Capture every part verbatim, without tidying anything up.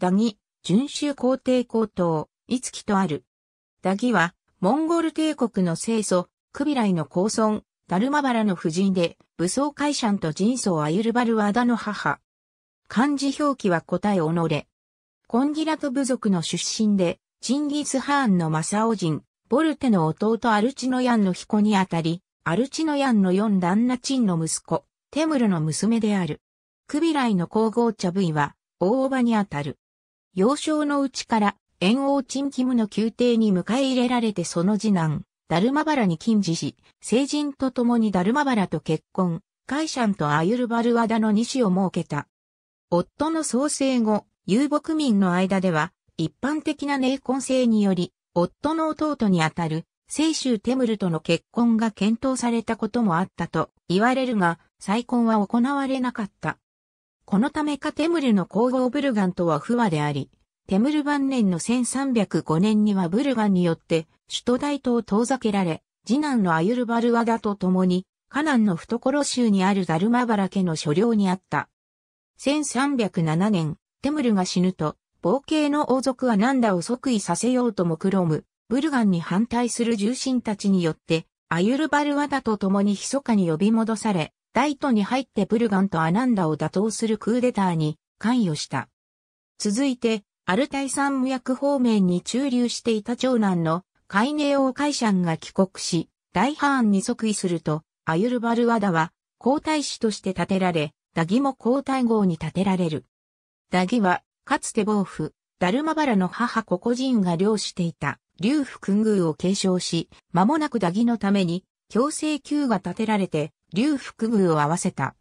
ダギ、遵守皇帝皇統、五季とある。ダギは、モンゴル帝国の聖祖、クビライの皇孫、ダルマバラの夫人で、武装カイシャンと人相アユルバルワダの母。漢字表記は答えおのれ。コンギラト部族の出身で、チンギス・ハーンの正雄人、ボルテの弟アルチノヤンの彦にあたり、アルチノヤンの四男ナチンの息子、テムルの娘である。クビライの皇后チャブイは、大伯母にあたる。幼少のうちから、燕王チンキムの宮廷に迎え入れられてその次男、ダルマバラに近侍し、成人と共にダルマバラと結婚、カイシャンとアユルバルワダの二子を設けた。夫の創世後、遊牧民の間では、一般的な寧婚制により、夫の弟にあたる、清州テムルとの結婚が検討されたこともあったと言われるが、再婚は行われなかった。このためかテムルの皇后ブルガンとは不和であり、テムル晩年のせんさんびゃくごねんにはブルガンによって首都大都を遠ざけられ、次男のアユルバルワダと共に、カナンの懐州にあるダルマバラ家の所領にあった。せんさんびゃくななねん、テムルが死ぬと、傍系の王族はナンダを即位させようと目論む、ブルガンに反対する重臣たちによって、アユルバルワダと共に密かに呼び戻され、大都に入ってブルガンとアナンダを打倒するクーデターに関与した。続いて、アルタイ山脈方面に駐留していた長男のカイネ王カイシャンが帰国し、大ハーンに即位すると、アユルバルワダは皇太子として建てられ、ダギも皇太后に建てられる。ダギは、かつて暴婦、ダルマバラの母ココジンが領していた、劉府勲宮を継承し、間もなくダギのために、強制宮が建てられて、劉府勲宮を合わせた。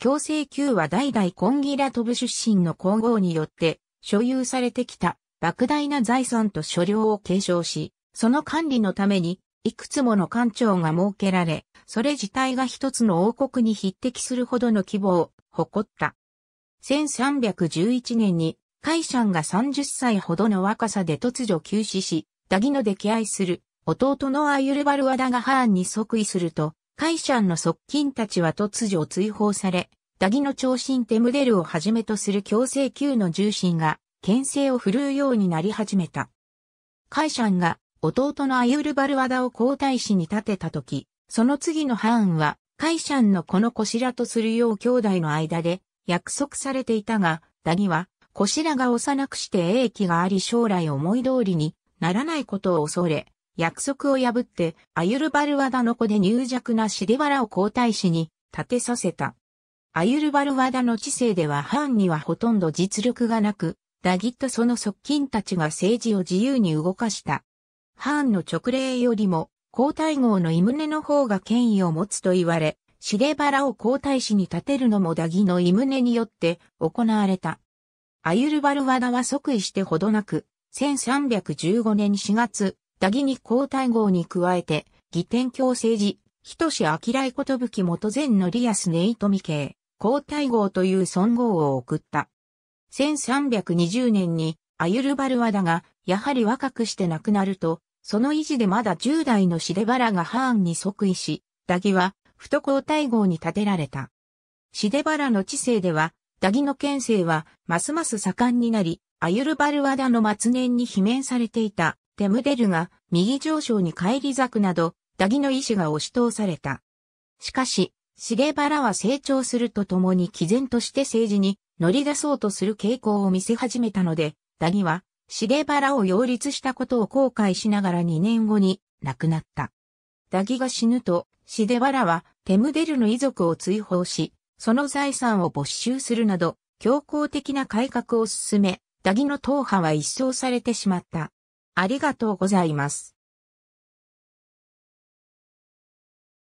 強制宮は代々コンギラト部出身の皇后によって所有されてきた莫大な財産と所領を継承し、その管理のためにいくつもの官庁が設けられ、それ自体が一つの王国に匹敵するほどの規模を誇った。せんさんびゃくじゅういちねんにカイシャンがさんじゅっさいほどの若さで突如急死し、ダギの溺愛する弟のアユルバルワダがハーンに即位すると、カイシャンの側近たちは突如追放され、ダギの長親テムデルをはじめとする強制宮の重臣が、権勢を振るうようになり始めた。カイシャンが弟のアユルバルワダを皇太子に立てたとき、その次のハーンは、カイシャンの子のコシラとするよう兄弟の間で約束されていたが、ダギは、コシラが幼くして英気があり将来思い通りにならないことを恐れ、約束を破って、アユルバルワダの子で柔弱なシデバラを皇太子に立てさせた。アユルバルワダの治世ではハーンにはほとんど実力がなく、ダギとその側近たちが政治を自由に動かした。ハーンの勅令よりも、皇太后のイムネの方が権威を持つと言われ、シデバラを皇太子に立てるのもダギのイムネによって行われた。アユルバルワダは即位してほどなく、せんさんびゃくじゅうごねんしがつ、ダギに皇太后に加えて、儀天教政治、人志あきらいことぶき元前のリアスネイトミ系、皇太后という尊号を送った。せんさんびゃくにじゅうねんに、アユルバルワダが、やはり若くして亡くなると、その維持でまだじゅうだいのシデバラがハーンに即位し、ダギは、ふと皇太后に立てられた。シデバラの治世では、ダギの権勢は、ますます盛んになり、アユルバルワダの末年に罷免されていた。テムデルが右上昇に返り咲くなど、ダギの意志が押し通された。しかし、シデバラは成長するとともに毅然として政治に乗り出そうとする傾向を見せ始めたので、ダギはシデバラを擁立したことを後悔しながらにねんごに亡くなった。ダギが死ぬと、シデバラはテムデルの遺族を追放し、その財産を没収するなど、強硬的な改革を進め、ダギの党派は一掃されてしまった。ありがとうございます。